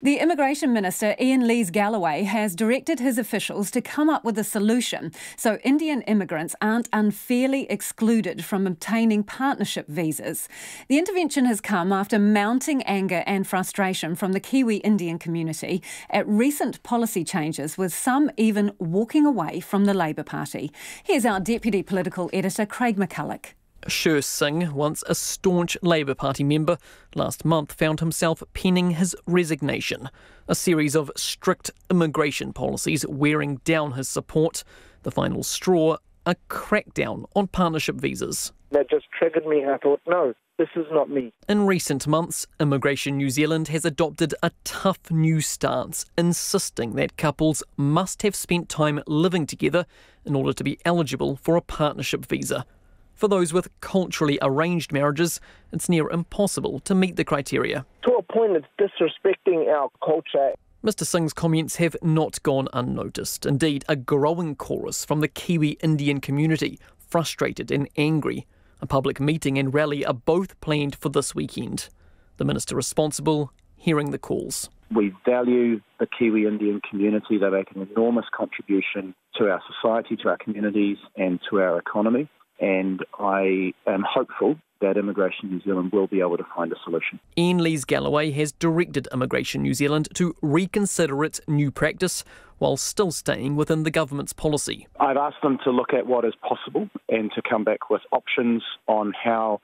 The Immigration Minister, Iain Lees-Galloway, has directed his officials to come up with a solution so Indian immigrants aren't unfairly excluded from obtaining partnership visas. The intervention has come after mounting anger and frustration from the Kiwi Indian community at recent policy changes, with some even walking away from the Labour Party. Here's our Deputy Political Editor, Craig McCulloch. Sher Singh, once a staunch Labour Party member, last month found himself penning his resignation. A series of strict immigration policies wearing down his support. The final straw, a crackdown on partnership visas. That just triggered me. I thought, no, this is not me. In recent months, Immigration New Zealand has adopted a tough new stance, insisting that couples must have spent time living together in order to be eligible for a partnership visa. For those with culturally arranged marriages, it's near impossible to meet the criteria. To a point, it's disrespecting our culture. Mr Singh's comments have not gone unnoticed. Indeed, a growing chorus from the Kiwi Indian community, frustrated and angry. A public meeting and rally are both planned for this weekend. The minister responsible, hearing the calls. We value the Kiwi Indian community. They make an enormous contribution to our society, to our communities and to our economy. And I am hopeful that Immigration New Zealand will be able to find a solution. Iain Lees-Galloway has directed Immigration New Zealand to reconsider its new practice while still staying within the government's policy. I've asked them to look at what is possible and to come back with options on how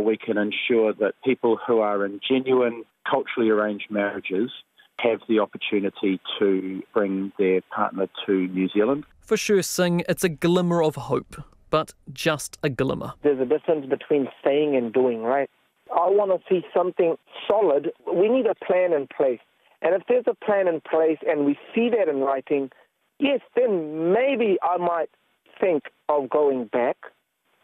we can ensure that people who are in genuine culturally arranged marriages have the opportunity to bring their partner to New Zealand. For Sher Singh, it's a glimmer of hope. But just a glimmer. There's a difference between saying and doing, right? I want to see something solid. We need a plan in place. And if there's a plan in place and we see that in writing, yes, then maybe I might think of going back,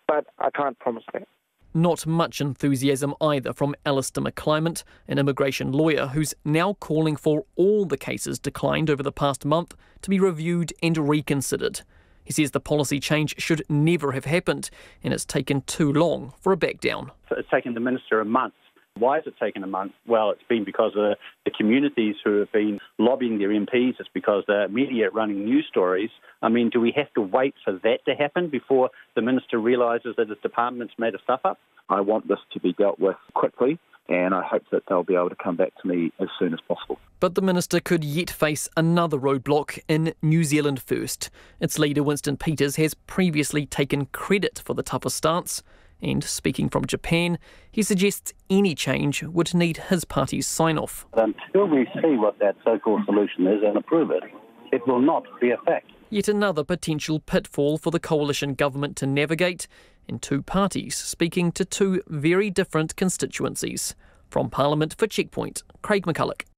but I can't promise that. Not much enthusiasm either from Alistair McLiment, an immigration lawyer who's now calling for all the cases declined over the past month to be reviewed and reconsidered. He says the policy change should never have happened and it's taken too long for a back down. It's taken the minister a month. Why has it taken a month? Well, it's been because of the communities who have been lobbying their MPs. It's because the media running news stories. I mean, do we have to wait for that to happen before the minister realises that his department's made a stuff up? I want this to be dealt with quickly, and I hope that they'll be able to come back to me as soon as possible. But the minister could yet face another roadblock in New Zealand First. Its leader, Winston Peters, has previously taken credit for the tougher stance, and speaking from Japan, he suggests any change would need his party's sign-off. Until we see what that so-called solution is and approve it, it will not be a fact. Yet another potential pitfall for the coalition government to navigate, and two parties speaking to two very different constituencies. From Parliament for Checkpoint, Craig McCulloch.